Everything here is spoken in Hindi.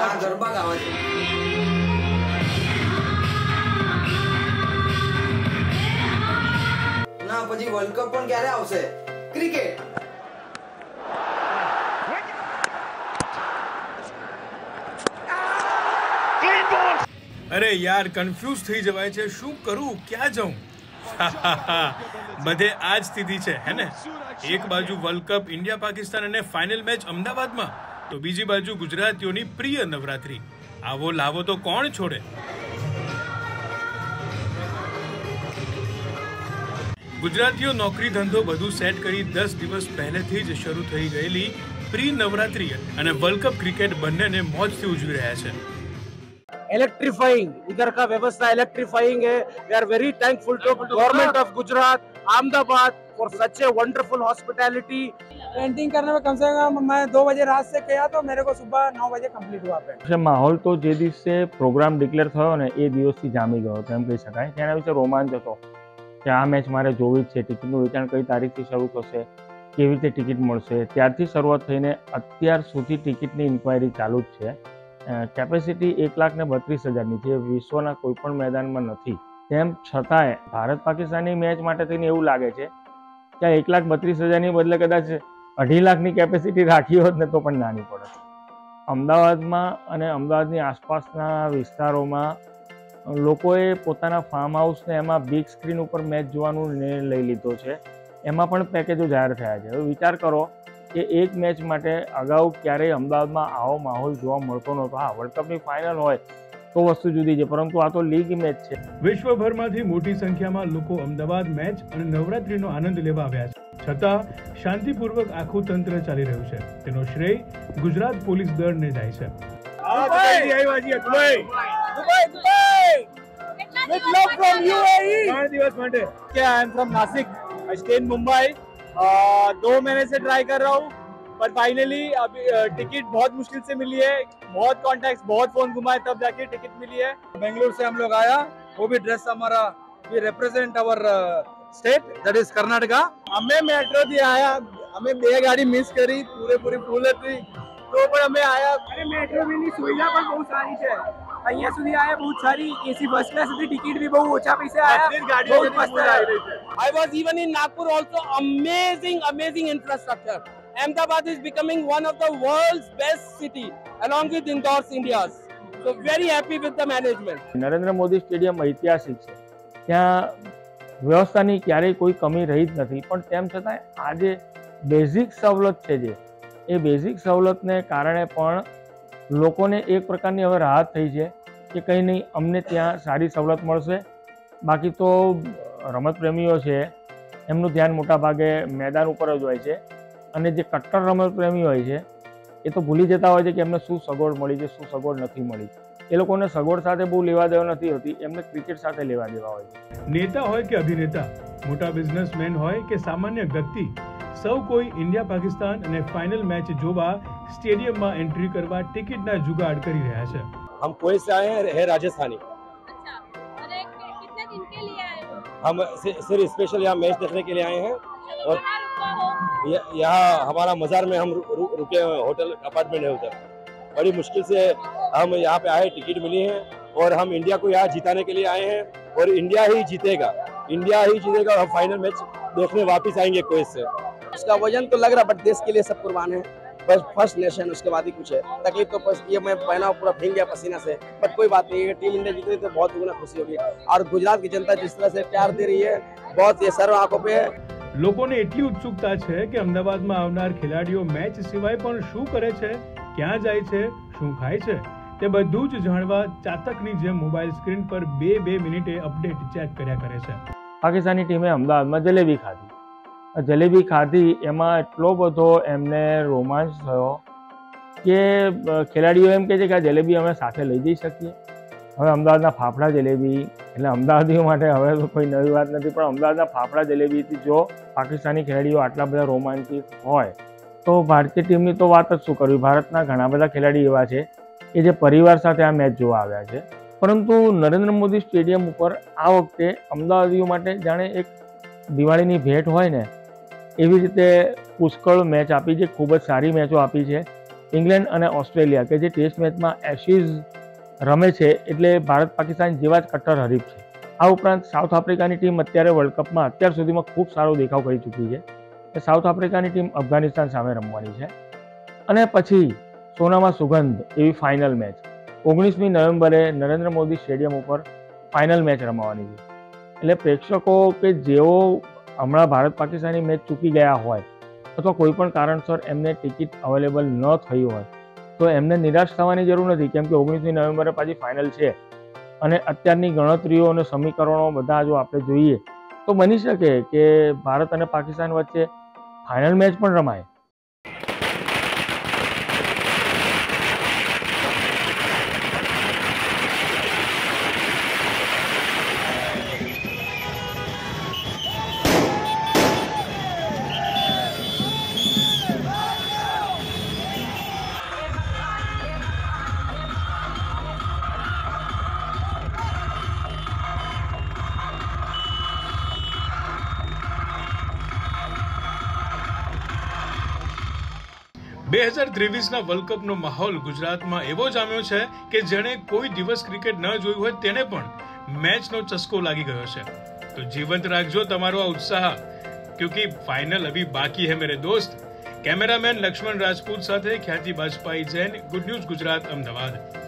गरबा गावायचे। पछी वर्ल्ड कप पण क्यारे आवशे। क्रिकेट अरे यार कन्फ्यूज थी जवाय छे, શું करू क्या जाऊं। બધે આજ સ્થિતિ છે હે ને। એક બાજુ વર્લ્ડ કપ ઇન્ડિયા પાકિસ્તાન અને ફાઇનલ મેચ અમદાવાદમાં, તો બીજી બાજુ ગુજરાતીઓની પ્રિય નવરાત્રી। આવો લાવો તો કોણ છોડે। गुजरातीओ नौकरी धंधो बधु सेट करी 10 दिवस पहले थी ज शुरू थई गयेली प्री नवरात्रि अने वर्ल्ड कप क्रिकेट बन्नेने मौजथी उजवी रह्या छे। इलेक्ट्रीफाइंग इधर का व्यवस्था इलेक्ट्रीफाइंग है। We are very thankful to government of Gujarat Ahmedabad for such a wonderful hospitality. Painting करने में कम से कम मैं 2 बजे रात से किया तो मेरे को सुबह 9 बजे कंप्लीट हुआ पेंट। माहौल तो जे दिवसे प्रोग्राम डिक्लेर थयो ने ए दिवस थी जामी गयो तो एम कही शकाय। त्याना विषे रोमांच हतो કે આ મેચ મારે જોવી જ છે। ટિકિટનું વેચાણ કઈ તારીખથી શરૂ થશે, કેવી રીતે ટિકિટ મળશે, ત્યારથી શરૂઆત થઈને અત્યાર સુધી ટિકિટની ઇન્ક્વાયરી ચાલુ જ છે। કેપેસિટી 1,32,000ની છે, વિશ્વના કોઈપણ મેદાનમાં નથી। તેમ છતાંય ભારત પાકિસ્તાનની મેચ માટે થઈને એવું લાગે છે કે આ 1,32,000ની બદલે કદાચ 2,50,000ની કેપેસિટી રાખી હોત ને તો પણ નાની પડત। અમદાવાદમાં અને અમદાવાદની આસપાસના વિસ્તારોમાં લોકોએ પોતાના ફાર્મ હાઉસને એમાં બિગ સ્ક્રીન ઉપર મેચ જોવાનો નિર્ણય લઈ લીધો છે। એમાં પણ પેકેજો જાહેર થયા છે। હવે વિચાર કરો કે એક મેચ માટે અગાઉ ક્યારેય અમદાવાદમાં આવો માહોલ જોવા મળતો નહોતો। આ વર્લ્ડ કપની ફાઇનલ હોય તો વસ્તુ જુદી છે, પરંતુ આ તો લીગ મેચ છે। વિશ્વભરમાંથી મોટી સંખ્યામાં લોકો અમદાવાદ મેચ અને નવરાત્રીનો આનંદ લેવા આવ્યા છે, છતાં શાંતિપૂર્વક આખું તંત્ર ચાલી રહ્યું છે। તેનો શ્રેય ગુજરાત પોલીસ દળને જાય છે। With love from UAE. I am from Nasik. I stay in Mumbai. 2 महीने से ट्राई कर रहा हूँ, पर फाइनली अभी टिकट बहुत मुश्किल से मिली है। बहुत कॉन्टैक्ट्स, बहुत फोन घुमाए तब जाके टिकट मिली है। बेंगलुरु से हम लोग आया, वो भी ड्रेस हमारा we represent our state that is Karnataka. हमें मेट्रो भी आया, हमें 2 गाड़ी मिस करी पूरी फूल थी तो पर हमें आया। अरे मेट्रो में नहीं सुविधा पर बहुत सारी है। અહીંયા સુધી આયા બહુત સારી એસી બસ ક્લાસ હતી। ટિકિટ ભી બહુ ઓછા પૈસે આયા, બહુત મસ્ત આવી રહી છે। I was even in Nagpur also amazing infrastructure. Ahmedabad is becoming one of the world's best city along with Indoor's India's. So very happy with the management. Narendra Modi stadium ઐતિહાસિક છે, ત્યાં વ્યવસ્થાની ક્યારેય કોઈ કમી રહી જ નથી, પણ તેમ છતાં આજે બેઝિક સવલત છે જે એ બેઝિક સવલતને કારણે પણ લોકોને એક પ્રકારની હવે રાહત થઈ છે કે કંઈ નહીં અમને ત્યાં સારી સવલત મળશે। બાકી તો રમતપ્રેમીઓ છે એમનું ધ્યાન મોટાભાગે મેદાન ઉપર જ હોય છે, અને જે કટ્ટર રમતપ્રેમી હોય છે એ તો ભૂલી જતા હોય છે કે એમને શું સગવડ મળી છે, શું સગવડ નથી મળી। એ લોકોને સગવડ સાથે બહુ લેવા દેવા નથી હોતી, એમને ક્રિકેટ સાથે લેવા દેવા હોય છે। નેતા હોય કે અભિનેતા, મોટા બિઝનેસમેન હોય કે સામાન્ય વ્યક્તિ, સૌ કોઈ ઇન્ડિયા પાકિસ્તાન અને ફાઇનલ મેચ જોવા स्टेडियम में एंट्री करवा टिकट ना जुगाड़ करी रहा है। हम कोई से आए हैं राजस्थानी। अच्छा, और कितने दिन के लिए आए हो? हम सिर्फ स्पेशल यहाँ मैच देखने के लिए आए हैं। और यहाँ हमारा मज़ार में हम रुके हुए होटल अपार्टमेंट है उधर। बड़ी मुश्किल से हम यहाँ पे आए, टिकट मिली है और हम इंडिया को यहाँ जिताने के लिए आए हैं। और इंडिया ही जीतेगा। हम फाइनल मैच देखने वापिस आएंगे कोई से। उसका वजन तो लग रहा बट देश के लिए सब कुर्बान है। बस फर्स्ट नेशन उसके बाद ही कुछ है। तकलीफ तो फर्स्ट ये मैं पहना पूरा भीग गया पसीना से, बट कोई बात नहीं है। टीम इंडिया जीती तो बहुत गुना खुशी होगी। और गुजरात की जनता जिस तरह से प्यार दे रही है, बहुत ये सर्व आंखों पे है। लोगों ने इतनी उत्सुकता है कि अहमदाबाद में आवनार खिलाड़ियों मैच सिवाय पण शुं करे छे, क्या जाए छे, शुं खाय छे ते बधुं ज जाणवा चातकनी जेम मोबाइल स्क्रीन पर 2-2 मिनिटे अपडेट चेक कर्या करे छे। पाकिस्तानी टीमे अहमदाबाद में जलेबी खाधी एमां एटलो बधो एमने रोमांच थयो के ખેલાડીઓ એમ કહે છે કે આ જલેબી અમે સાથે લઈ જઈ શકીએ। હવે અમદાવાદના ફાફડા જલેબી એટલે અમદાવાદીઓ માટે હવે તો કોઈ નવી વાત નથી, પણ અમદાવાદના ફાફડા જલેબીથી જો પાકિસ્તાની ખેલાડીઓ આટલા બધા રોમાંચિત હોય તો ભારતીય ટીમની તો વાત જ શું કરવી। ભારતના ઘણા બધા ખેલાડી એવા છે કે જે પરિવાર સાથે આ મેચ જોવા આવ્યા છે, પરંતુ નરેન્દ્ર મોદી સ્ટેડિયમ ઉપર આ વખતે અમદાવાદીઓ માટે જાણે એક દિવાળીની ભેટ હોય ને એવી રીતે પુષ્કળ મેચ આપી છે, ખૂબ જ સારી મેચો આપી છે। इंग्लैंड और ऑस्ट्रेलिया के टेस्ट मैच में एशीज रमे छे एटले भारत पाकिस्तान जेवा ज कट्टर हरीफ छे। आ उपरांत साउथ आफ्रिका की टीम अत्यारे वर्ल्ड कप में अत्यार सुधी में खूब सारो देखाव करी चूकी है। साउथ आफ्रिका की टीम अफगानिस्तान सामे रमवानी छे अने पछी सोनामां सुगंध एवी फाइनल मैच 19મી નવેમ્બરે नरेन्द्र मोदी स्टेडियम पर फाइनल मैच रमावानी छे। एटले प्रेक्षकों के जेओ हमणां भारत पाकिस्तानी मैच चूकी गया होय अथवा कोईपण कारणसर एमने टिकिट अवेलेबल न थई होय तो एमने निराश थवानी जरूर नहीं, केम के 19મી નવેમ્બરે पाछी फाइनल छे अने अत्यारनी गणतरीओ अने समीकरणों बधा जो आपणे जोईए तो बनी शके के भारत अने पाकिस्तान वच्चे फाइनल मैच पण रमाय। वर्ल्ड कप नो माहौल गुजरात में एवो जाम्यो छे के जेने कोई दिवस क्रिकेट न जोई होय तेने पण मैच नो चस्को लागी गयो छे। तो जीवंत राखजो तमारो उत्साह क्योंकि फाइनल अभी बाकी है मेरे दोस्त। कैमरामैन लक्ष्मण राजपूत साथे ख्याति बाजपाई जैन, गुड न्यूज गुजरात, अहमदाबाद।